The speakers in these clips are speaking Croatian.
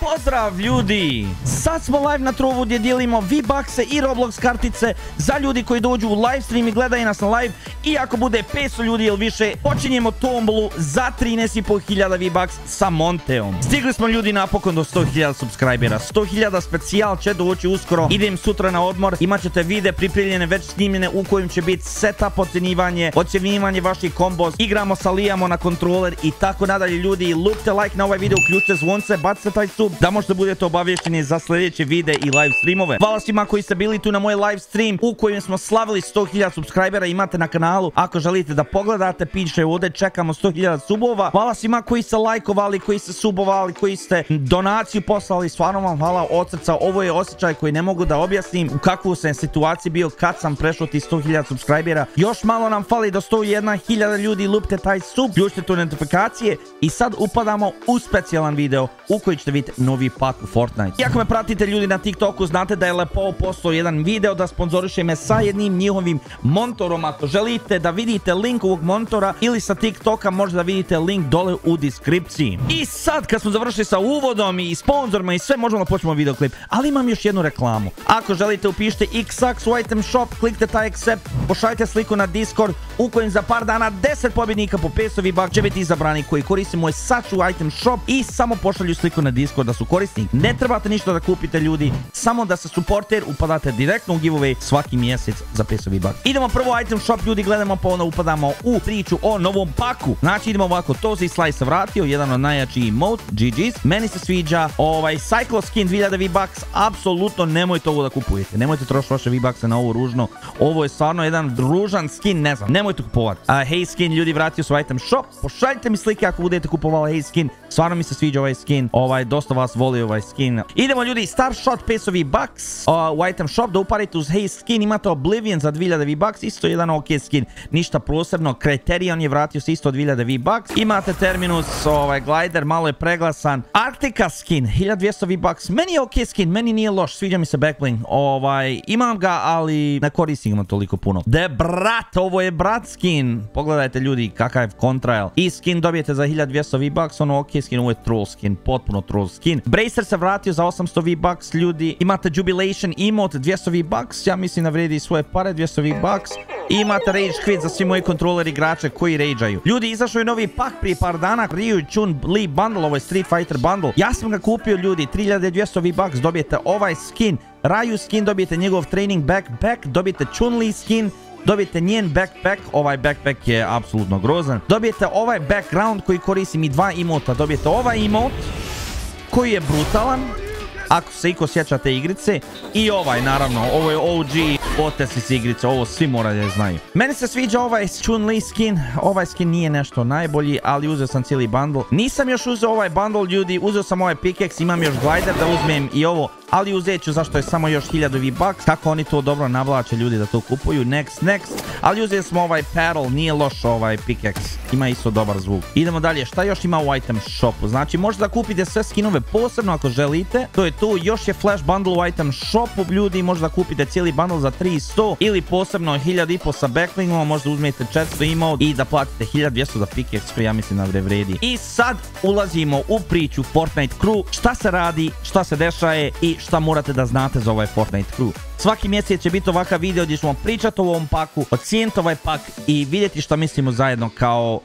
Pozdrav ljudi! Sad smo live na Trovu gdje dijelimo V-Buckse i Roblox kartice za ljudi koji dođu u live stream i gledaju nas na live. I ako bude 500 ljudi ili više, počinjemo tombolu za 13.500 V-Bucks sa Monteom. Stigli smo ljudi napokon do 100.000 subscribera. 100.000 specijal će doći uskoro. Idem sutra na odmor. Imaćete vide pripremljene već snimljene u kojim će biti setup, ocjenjivanje vaših kombos. Igramo, salijamo na kontroler i tako nadalje ljudi. Lupite like na ovaj video, uključite zvonce, bacite taj sub da možete budete obavješteni za sljedeće videe i live streamove. Hvala svima koji ste bili tu na moj live stream u kojem smo slavili 100.000 subscribera. Imate na kanalu, ako želite da pogledate piše ovdje, čekamo 100.000 subova. Hvala svima koji ste lajkovali, koji ste subovali, koji ste donaciju poslali, stvarno vam hvala od srca. Ovo je osjećaj koji ne mogu da objasnim u kakvu sam situaciji bio kad sam prešao ti 100.000 subscribera. Još malo nam fali do 101.000 ljudi. Lupite taj sub, ključite tu notifikacije i sad upadamo u specijalan video u koji ćete vidjeti novi pak u Fortnite. I ako me pratite ljudi na TikToku, znate da je Lepow poslao jedan video da sponzoriše me sa jednim njihovim monitorom. Ako želite da vidite link ovog monitora ili sa TikToka, možete da vidite link dole u deskripciji. I sad kad smo završili sa uvodom i sponzorima i sve, možemo da počnemo videoklip. Ali imam još jednu reklamu. Ako želite upišite xx item shop, klikte taj accept, pošaljite sliku na Discord u kojem za par dana 10 pobjednika po 500 V-Bucks će biti izabrani koji koriste moj saču item shop i samo pošalju sliku na Discord da su korisnik. Ne trebate ništa da kupite ljudi, samo da se supporter, upadate direktno u giveaway svaki mjesec za 500 V-Bucks. Idemo prvo item shop ljudi, gledamo pa onda upadamo u priču o novom paku. Znači idemo ovako, Toxic Slice se vratio, jedan od najjačiji emote, GG's. Meni se sviđa ovaj Cyclo skin 2000 V-Bucks, apsolutno nemojte ovo da kupujete, nemojte trošiti vaše V-Buckse na ovo ružno, ovo je stvarno jedan ružan skin, ne znam, nemojte kupovati. Hey skin ljudi vratio se u item shop, pošaljite mi slike ako budete kupovali Hey skin, stvarno mi se sviđa ovaj skin, ovaj dosta vas voli ovaj skin. Idemo ljudi, Star Shot 500 V-Bucks u item shop, da uparite uz Hey skin, imate Oblivion za 2000 V-Bucks, isto jedan ok skin, ništa posebno. Criterion je vratio se isto 2000 V-Bucks, imate Terminus, ovaj glider, malo je preglasan. Arctica skin, 1200 V-Bucks, meni je ok skin, meni nije loš, sviđa mi se backbling, ovaj, imam ga, ali ne koristim ga toliko puno. De brat, ovo je brat skin, pogledajte ljudi kakav je kontrail, i skin dobijete za 1200 V-Bucks, ono ok skin, ovo je troll skin, potpuno troll skin. Bracer se vratio za 800 V-Bucks ljudi, imate Jubilation emote 200 V-Bucks, ja mislim da vredi svoje pare 200 V-Bucks, imate Rage Quit za svi moji kontroler igrače koji rageaju. Ljudi, izašao je novi pak prije par dana, Ryu i Chun-Li bundle, ovo je Street Fighter bundle, ja sam ga kupio ljudi, 3200 V-Bucks dobijete ovaj skin, Ryu skin, dobijete njegov training backpack, dobijete Chun-Li skin, dobijete njen backpack, ovaj backpack je apsolutno grozan, dobijete ovaj background koji koristim i dva emota, dobijete ovaj emot koji je brutalan, ako se iko sjeća te igrice, i ovaj naravno, ovo je OG potesnici igrice, ovo svi moraju znaju. Meni se sviđa ovaj Chun-Li skin, ovaj skin nije nešto najbolji, ali uzeo sam cijeli bundle. Nisam još uzeo ovaj bundle ljudi, uzeo sam ovaj pickaxe, imam još glider da uzmem i ovo, ali uzet ću zašto je samo još 1000 V-Bucks, kako oni to dobro navlače ljudi da to kupuju. Next, ali uzeli smo ovaj paddle, nije loš ovaj pickaxe, ima isto dobar zvuk. Idemo dalje, šta još ima u item shopu? Znači možete da kupite sve skinove posebno ako želite, to je tu, još je flash bundle u item shopu ljudi, možda kupite cijeli bundle za 300 ili posebno 1500 sa backlingom, možda uzmete 400 emote i da platite 1200 za pickaxe koji ja mislim da vredi. I sad ulazimo u priču Fortnite Crew, šta se radi, šta se dešaje i šta morate da znate za ovaj Fortnite Crew. Svaki mjesec će biti ovakav video gdje ćemo pričati o ovom paku, ocijeniti ovaj pak i vidjeti šta mislimo zajedno kao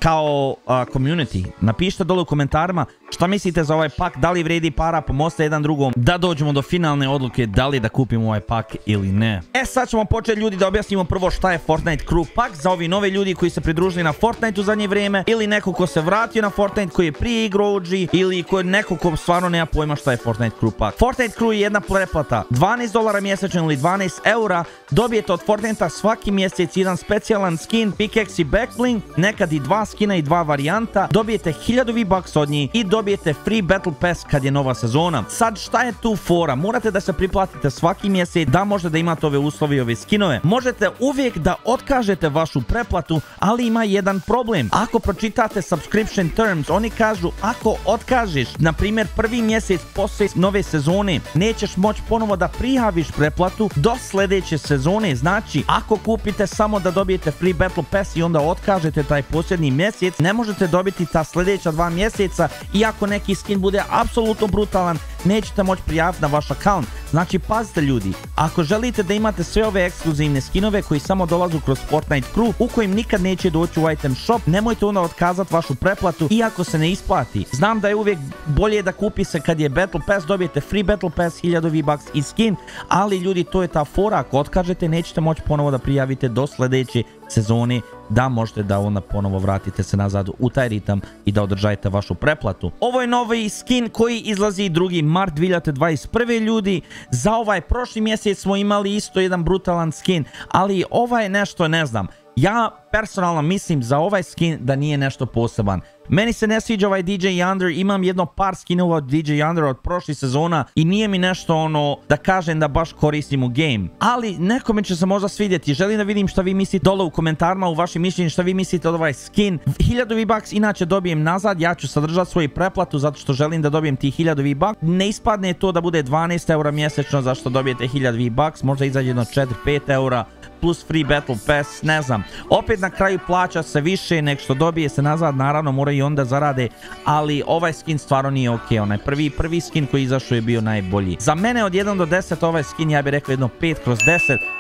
community. Napišite dole u komentarima šta mislite za ovaj pak, da li vredi para, pomozite jedan drugom da dođemo do finalne odluke da li da kupimo ovaj pak ili ne. E sad ćemo početi ljudi da objasnimo prvo šta je Fortnite Crew pak za ovi nove ljudi koji se pridružili na Fortnite u zadnje vrijeme, ili neko ko se vratio na Fortnite koji je prije igrao OG, ili neko ko stvarno nema pojma šta je Fortnite Crew pak. Fortnite Crew je jedna preplata, $12 mjesečno ili 12 eura, dobijete od Fortnite svaki mjesec jedan specijalan skin, pickaxe i backbling, nekad i dva skina i dva varijanta, dobijete 1000 V-Bucks od njih i dobijete free battle pass kad je nova sezona. Sad šta je tu fora? Morate da se priplatite svaki mjesec da možete da imate ove uslove i ove skinove. Možete uvijek da otkažete vašu preplatu, ali ima jedan problem. Ako pročitate subscription terms, oni kažu ako otkažeš, na primjer prvi mjesec poslije nove sezone, nećeš moći ponovo da prijaviš preplatu do sljedeće sezone. Znači ako kupite samo da dobijete free battle pass i onda otkažete taj posljednji mjesec, ne možete dobiti ta sljedeća dva mjeseca, iako neki skin bude apsolutno brutalan, nećete moći prijaviti na vaš account. Znači pazite ljudi, ako želite da imate sve ove ekskluzivne skinove koji samo dolazu kroz Fortnite Crew, u kojim nikad neće doći u item shop, nemojte onda otkazati vašu preplatu iako se ne isplati. Znam da je uvijek bolje da kupi se kad je Battle Pass, dobijete free Battle Pass, 1000 V-Bucks i skin, ali ljudi to je ta fora, ako otkažete nećete moći ponovo da prijavite do sljedeće sezone da možete da onda ponovo vratite se nazad u taj ritam i da održajete vašu preplatu. Ovo je novi skin koji izlazi 2. mart 2021. ljudi. Za ovaj prošli mjesec smo imali isto jedan brutalan skin, ali ovaj nešto ne znam. Ja personalno mislim za ovaj skin da nije nešto poseban. Meni se ne sviđa ovaj DJ Yonder, imam jedno par skinova od DJ Yonder od prošlih sezona i nije mi nešto ono da kažem da baš koristim u game. Ali nekome će se možda svidjeti, želim da vidim šta vi mislite dole u komentarima, u vašim mišljenju šta vi mislite od ovaj skin. 1000 V-Bucks inače dobijem nazad, ja ću sadržati svoju preplatu zato što želim da dobijem tih 1000 V-Bucks. Ne ispadne to da bude 12 eura mjesečno zašto dobijete 1000 V-Bucks, možda izađe jedno 4-5 eura. Plus free battle pass, ne znam. Opet na kraju plaća se više nek što dobije se nazad, naravno mora i onda zarade, ali ovaj skin stvarno nije ok. Onaj prvi skin koji izašao je bio najbolji. Za mene od 1 do 10 ovaj skin, ja bih rekao jedno 5/10,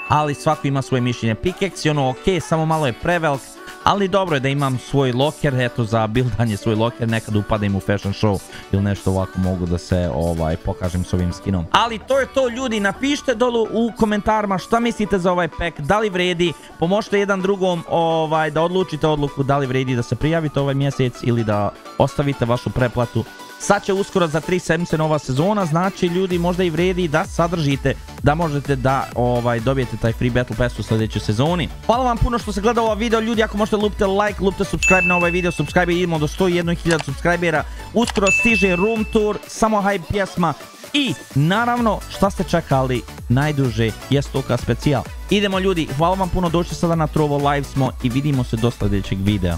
ali svako ima svoje mišljenje. Pickaxe je ono ok, samo malo je prevelk, ali dobro je da imam svoj loker, eto za buildanje svoj loker, nekad upadem u fashion show ili nešto ovako mogu da se pokažem s ovim skinom. Ali to je to ljudi, napišite dolu u komentarima šta mislite za ovaj pack, da li vredi, pomožite jedan drugom da odlučite odluku da li vredi da se prijavite ovaj mjesec ili da ostavite vašu preplatu. Sad će uskoro za 3 sedmice nova sezona, znači ljudi možda i vredi da sadržite, da možete da dobijete taj free battle pass u sljedećoj sezoni. Hvala vam puno što ste gledali ovaj video, ljudi ako možete lupite like, lupite subscribe na ovaj video, subscribe idemo do 101.000 subscribera, uskoro stiže room tour, samo hype pjesma i naravno šta ste čekali najduže jest toka specijal. Idemo ljudi, hvala vam puno, dođite sada na Trovo, live smo i vidimo se do sljedećeg videa.